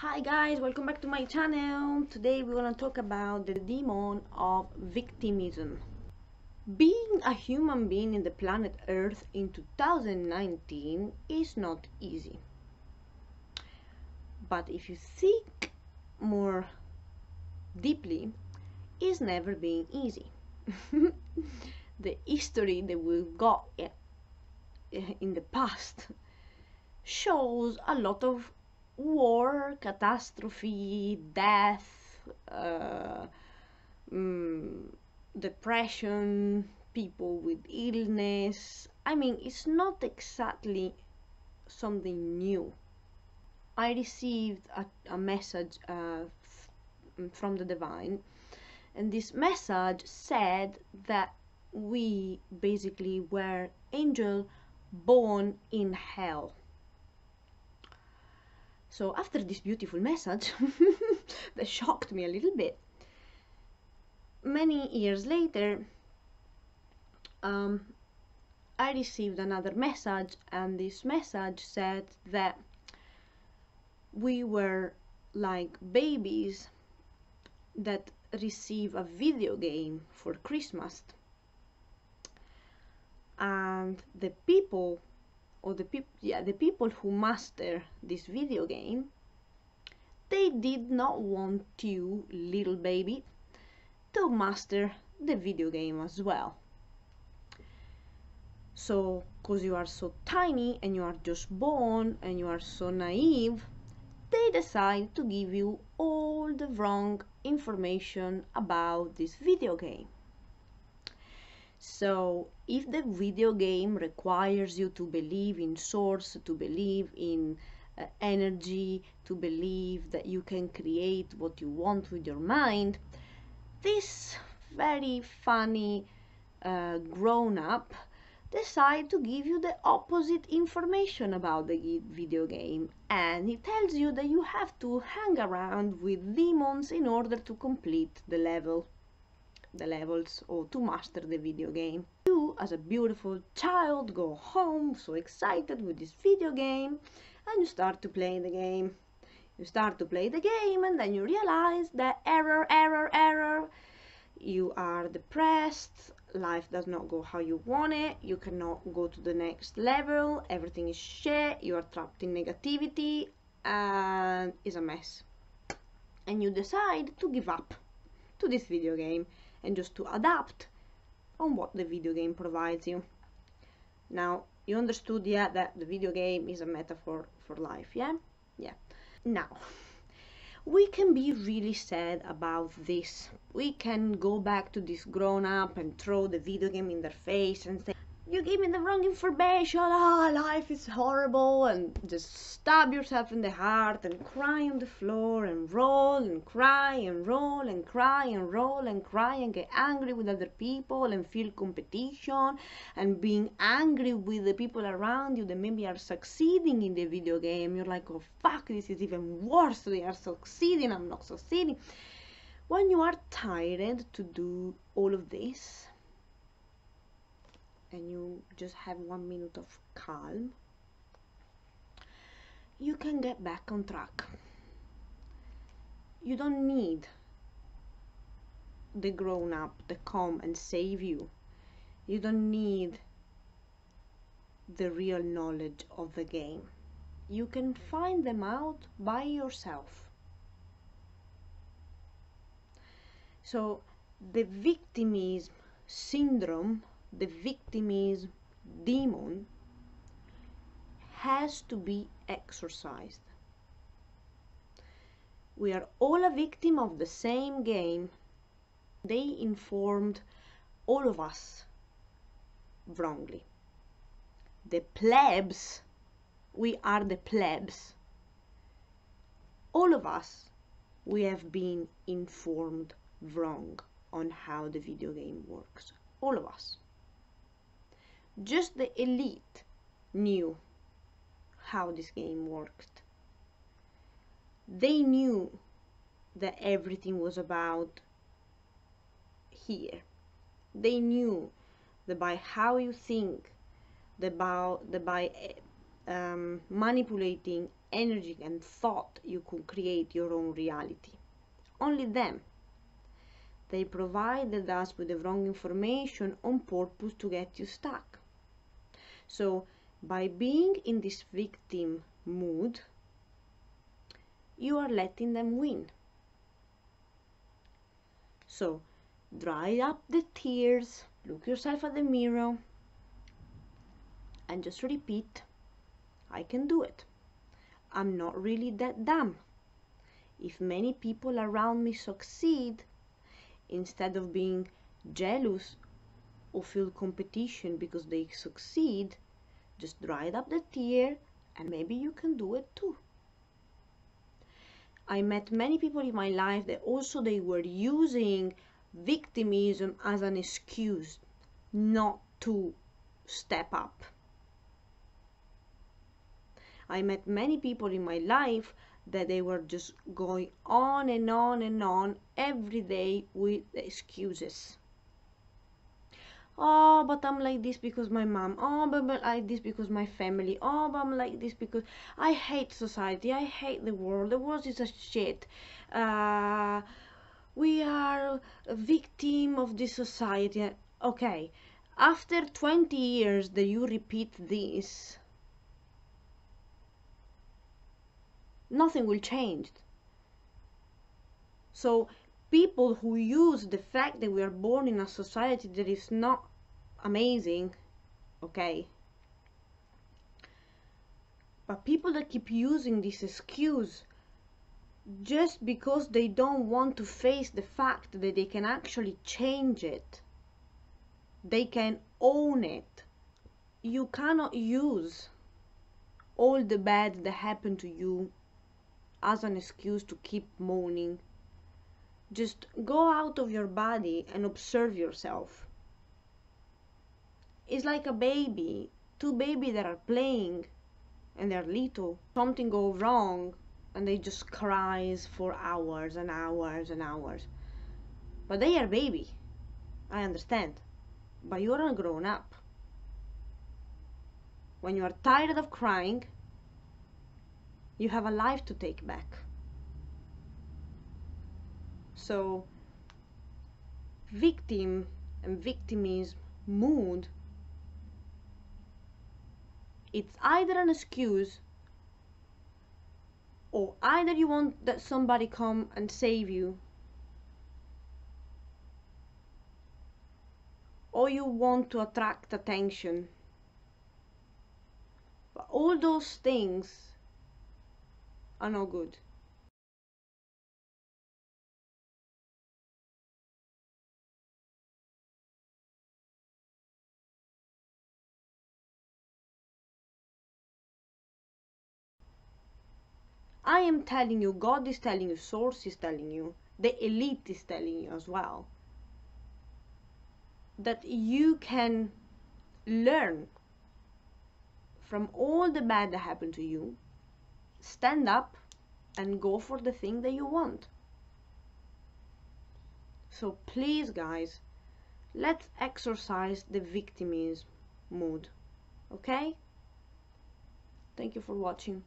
Hi guys, welcome back to my channel. Today we're going to talk about the demon of victimism. Being a human being in the planet Earth in 2019 is not easy. But if you think more deeply, it's never been easy. The history that we've got in the past shows a lot of war, catastrophe, death, depression, people with illness. I mean, it's not exactly something new. I received a message from the divine, and this message said that we basically were angels born in hell. So after this beautiful message that shocked me a little bit, many years later I received another message, and this message said that we were like babies that receive a video game for Christmas, and the people the people who master this video game, they did not want you, little baby, to master the video game as well. So, because you are so tiny and you are just born and you are so naive, they decide to give you all the wrong information about this video game. So, if the video game requires you to believe in Source, to believe in energy, to believe that you can create what you want with your mind, this very funny grown-up decides to give you the opposite information about the video game, and he tells you that you have to hang around with demons in order to complete the level. The levels, or to master the video game. You, as a beautiful child, go home so excited with this video game, and you start to play the game. You start to play the game, and then you realize that error, error, error. You are depressed, life does not go how you want it, you cannot go to the next level, everything is shit, you are trapped in negativity, and it's a mess. And you decide to give up to this video game and just to adapt on what the video game provides you. Now, you understood, yeah, that the video game is a metaphor for life, yeah? Yeah. Now, we can be really sad about this. We can go back to this grown-up and throw the video game in their face and say, you gave me the wrong information, oh, life is horrible, and just stab yourself in the heart and cry on the floor and roll and cry and roll and cry and roll and cry and get angry with other people and feel competition and being angry with the people around you that maybe are succeeding in the video game. You're like, oh fuck, this is even worse, they are succeeding, I'm not succeeding. When you are tired to do all of this, and you just have 1 minute of calm, you can get back on track. You don't need the grown-up to come and save you. You don't need the real knowledge of the game. You can find them out by yourself. So the victimism syndrome, the victimism demon, has to be exorcised. We are all a victim of the same game. They informed all of us wrongly. The plebs, we are the plebs. All of us, we have been informed wrong on how the video game works. All of us. Just the elite knew how this game worked. They knew that everything was about here. They knew that by how you think, that by manipulating energy and thought, you could create your own reality. Only them. They provided us with the wrong information on purpose to get you stuck. So by being in this victim mood, you are letting them win. So dry up the tears, look yourself at the mirror, and just repeat, I can do it. I'm not really that dumb. If many people around me succeed, instead of being jealous or feel competition because they succeed, just dry up the tear and maybe you can do it too. I met many people in my life that also they were using victimism as an excuse not to step up. I met many people in my life that they were just going on and on and on every day with excuses. Oh, but I'm like this because my mom. Oh, but I'm like this because my family. Oh, but I'm like this because I hate society. I hate the world. The world is a shit. We are a victim of this society. Okay, after 20 years that you repeat this, nothing will change. So people who use the fact that we are born in a society that is not amazing, okay, but people that keep using this excuse just because they don't want to face the fact that they can actually change it, they can own it. You cannot use all the bad that happened to you as an excuse to keep moaning. Just go out of your body and observe yourself. It's like a baby, two babies that are playing and they're little. Something goes wrong and they just cries for hours and hours and hours. But they are baby, I understand, but you are a grown up. When you are tired of crying, you have a life to take back. So victim and victimism mood, it's either an excuse, or either you want that somebody come and save you, or you want to attract attention. But all those things are no good. I am telling you, God is telling you, Source is telling you, the elite is telling you as well, that you can learn from all the bad that happened to you, stand up and go for the thing that you want. So please guys, let's exercise the victimism mood, okay? Thank you for watching.